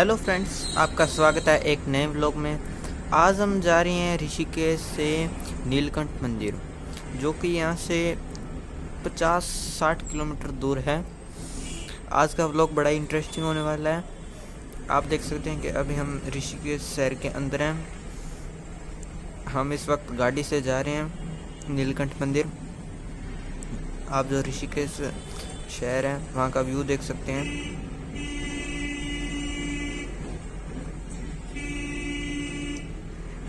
Hello friends, आपका स्वागत है एक नए व्लॉग में। आज हम जा रहे हैं ऋषिकेश से नीलकंठ मंदिर, जो कि यहाँ से 50-60 किलोमीटर दूर है। आज का व्लॉग बड़ा ही इंटरेस्टिंग होने वाला है। आप देख सकते हैं कि अभी हम ऋषिकेश शहर के अंदर हैं। हम इस वक्त गाड़ी से जा रहे हैं नीलकंठ मंदिर। आप जो ऋषिकेश शहर है वहाँ का व्यू देख सकते हैं।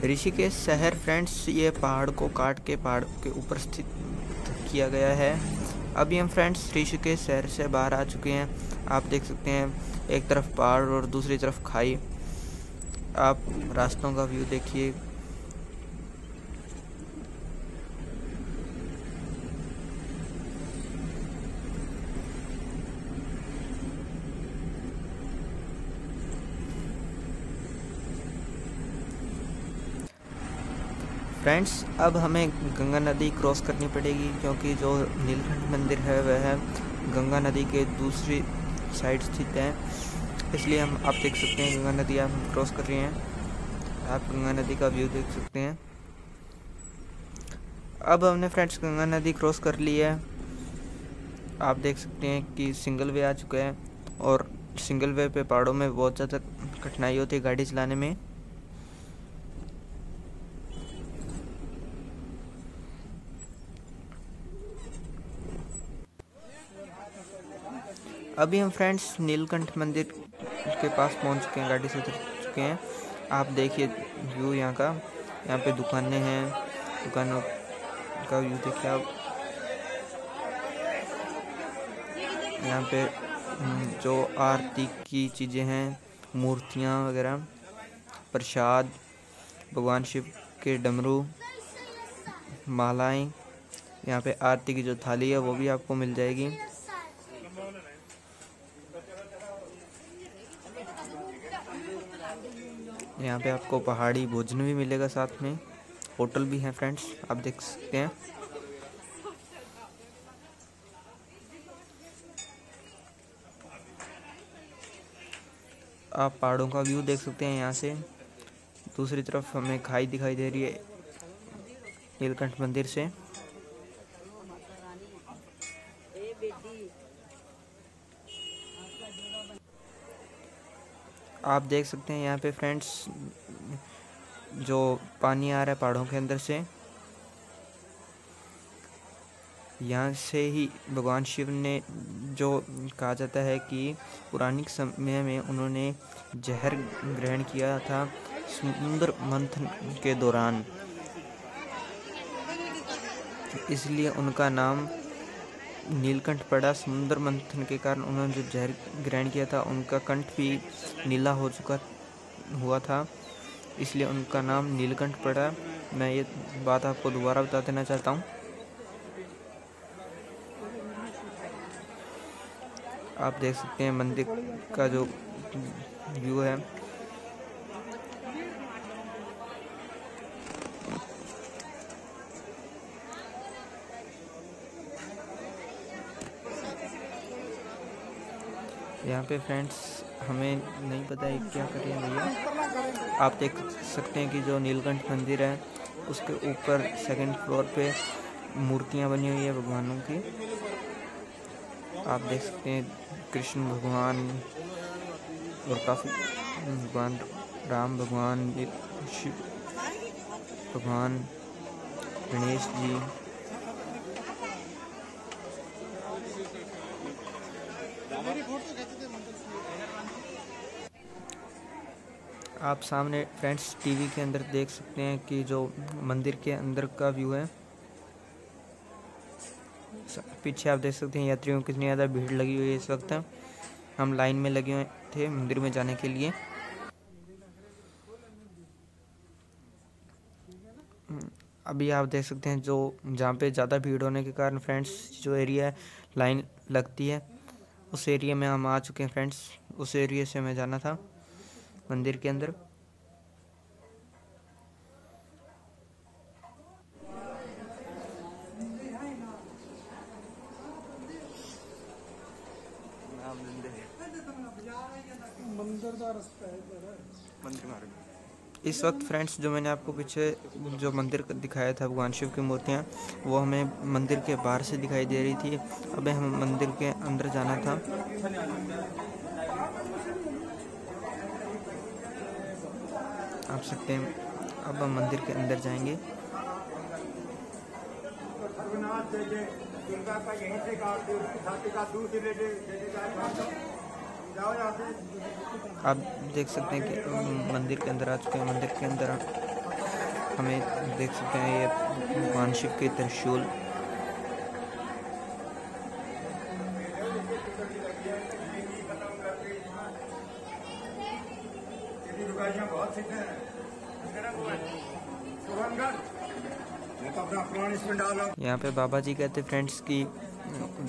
ऋषिकेश शहर फ्रेंड्स, ये पहाड़ को काट के पहाड़ के ऊपर स्थित किया गया है। अभी हम फ्रेंड्स ऋषिकेश शहर से बाहर आ चुके हैं। आप देख सकते हैं एक तरफ पहाड़ और दूसरी तरफ खाई। आप रास्तों का व्यू देखिए। फ्रेंड्स, अब हमें गंगा नदी क्रॉस करनी पड़ेगी, क्योंकि जो नीलकंठ मंदिर है वह गंगा नदी के दूसरी साइड स्थित है। इसलिए हम आप देख सकते हैं गंगा नदी हम क्रॉस कर रहे हैं। आप गंगा नदी का व्यू देख सकते हैं। अब हमने फ्रेंड्स गंगा नदी क्रॉस कर ली है। आप देख सकते हैं कि सिंगल वे आ चुका है, और सिंगल वे पे पहाड़ों में बहुत ज़्यादा कठिनाई होती है गाड़ी चलाने में। अभी हम फ्रेंड्स नीलकंठ मंदिर के पास पहुंच चुके हैं, गाड़ी से उतर चुके हैं। आप देखिए व्यू यहाँ का। यहाँ पे दुकानें हैं, दुकानों का व्यू देखिए आप। यहाँ पे जो आरती की चीज़ें हैं, मूर्तियाँ वगैरह, प्रसाद, भगवान शिव के डमरू, मालाएं। यहाँ पे आरती की जो थाली है वो भी आपको मिल जाएगी। यहाँ पे आपको पहाड़ी भोजन भी मिलेगा, साथ में होटल भी है फ्रेंड्स, आप देख सकते हैं। आप पहाड़ों का व्यू देख सकते हैं यहाँ से। दूसरी तरफ हमें खाई दिखाई दे रही है नीलकंठ मंदिर से। आप देख सकते हैं यहाँ पे फ्रेंड्स जो पानी आ रहा है पहाड़ों के अंदर से। यहाँ से ही भगवान शिव ने, जो कहा जाता है कि पुराणिक समय में उन्होंने जहर ग्रहण किया था समुद्र मंथन के दौरान, इसलिए उनका नाम नीलकंठ पड़ा। समुद्र मंथन के कारण उन्होंने जो जहर ग्रहण किया था, उनका कंठ भी नीला हो चुका हुआ था, इसलिए उनका नाम नीलकंठ पड़ा। मैं ये बात आपको दोबारा बता देना चाहता हूँ। आप देख सकते हैं मंदिर का जो व्यू है। यहाँ पे फ्रेंड्स हमें नहीं पता है क्या करें भैया। आप देख सकते हैं कि जो नीलकंठ मंदिर है उसके ऊपर सेकंड फ्लोर पे मूर्तियाँ बनी हुई है भगवानों की। आप देख सकते हैं कृष्ण भगवान और काफ़ी भगवान, राम भगवान, शिव भगवान, गणेश जी। आप सामने फ्रेंड्स टीवी के अंदर देख सकते हैं कि जो मंदिर के अंदर का व्यू है। पीछे आप देख सकते हैं यात्रियों की कितनी ज़्यादा भीड़ लगी हुई है इस वक्त। हम लाइन में लगे हुए थे मंदिर में जाने के लिए। अभी आप देख सकते हैं जो जहाँ पे ज़्यादा भीड़ होने के कारण फ्रेंड्स जो एरिया है लाइन लगती है, उस एरिया में हम आ चुके हैं फ्रेंड्स। उस एरिया से हमें जाना था मंदिर के अंदर। अंदर का रास्ता है मंदिर मार्ग। इस वक्त फ्रेंड्स जो मैंने आपको पीछे जो मंदिर दिखाया था भगवान शिव की मूर्तियाँ, वो हमें मंदिर के बाहर से दिखाई दे रही थी। अब हमें मंदिर के अंदर जाना था। आप सकते हैं, अब हम मंदिर के अंदर जाएंगे। आप देख सकते हैं कि मंदिर के अंदर आ चुके हैं। मंदिर के अंदर हमें देख सकते हैं ये भगवान शिव के त्रिशूल। यहाँ पे बाबा जी कहते फ्रेंड्स की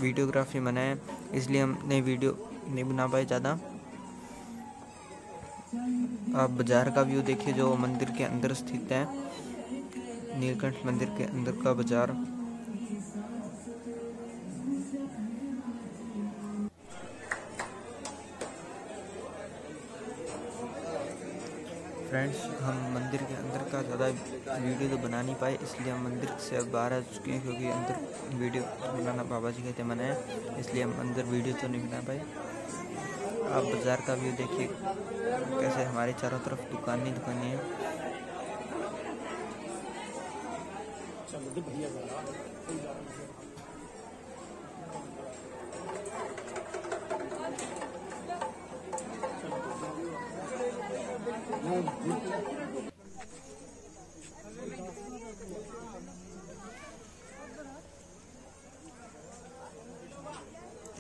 वीडियोग्राफी मना है, इसलिए हम नई वीडियो नहीं बना पाए ज़्यादा। आप बाजार का व्यू देखिए जो मंदिर के अंदर स्थित है, नीलकंठ मंदिर के अंदर का बाजार। फ्रेंड्स हम मंदिर के अंदर का ज़्यादा वीडियो तो बना नहीं पाए, इसलिए हम मंदिर से अब बाहर आ चुके हैं, क्योंकि अंदर वीडियो बनाना बाबा जी कहते मना है, इसलिए हम अंदर वीडियो तो नहीं बना पाए। आप बाज़ार का व्यू देखिए कैसे हमारे चारों तरफ दुकानें हैं।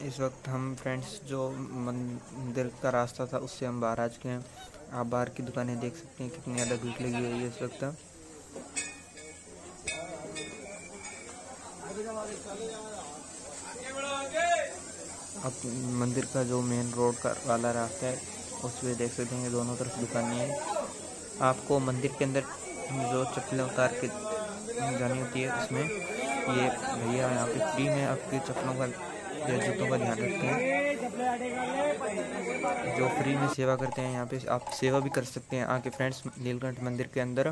इस वक्त हम फ्रेंड्स जो मंदिर का रास्ता था उससे हम बाहर आ चुके हैं। आप बाहर की दुकानें देख सकते हैं कितनी ज़्यादा भीड़ लगी हुई है इस वक्त। अब मंदिर का जो मेन रोड का वाला रास्ता है उसमें देख सकते हैं दोनों तरफ दुकानें हैं। आपको मंदिर के अंदर जो चप्पलें उतार के जानी होती है उसमें ये भैया यहाँ पे फ्री में आपकी चप्पलों का या जूतों का ध्यान रखते हैं, जो फ्री में सेवा करते हैं। यहाँ पे आप सेवा भी कर सकते हैं आके फ्रेंड्स नीलकंठ मंदिर के अंदर।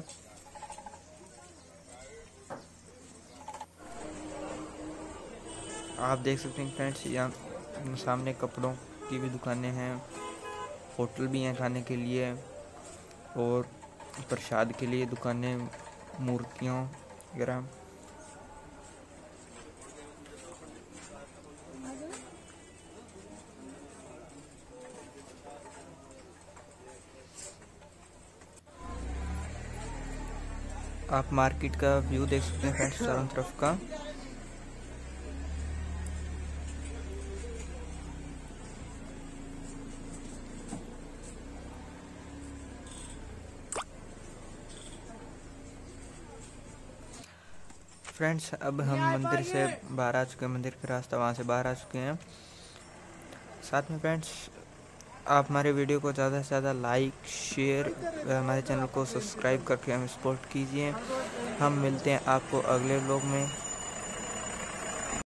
आप देख सकते हैं फ्रेंड्स यहाँ सामने कपड़ों की भी दुकानें हैं, होटल भी हैं खाने के लिए और प्रसाद के लिए दुकानें, मूर्तियों वगैरह। आप मार्केट का व्यू देख सकते हैं फ्रेंड्स चारों तरफ का। फ्रेंड्स अब हम मंदिर से बाहर आ चुके हैं, मंदिर के रास्ता वहाँ से बाहर आ चुके हैं। साथ में फ्रेंड्स आप हमारे वीडियो को ज़्यादा से ज़्यादा लाइक, शेयर, हमारे चैनल को सब्सक्राइब करके हमें सपोर्ट कीजिए। हम मिलते हैं आपको अगले व्लॉग में।